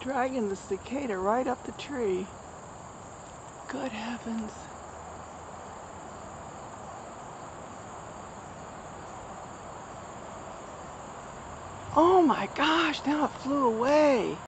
dragging the cicada right up the tree. Good heavens. Oh my gosh, now it flew away.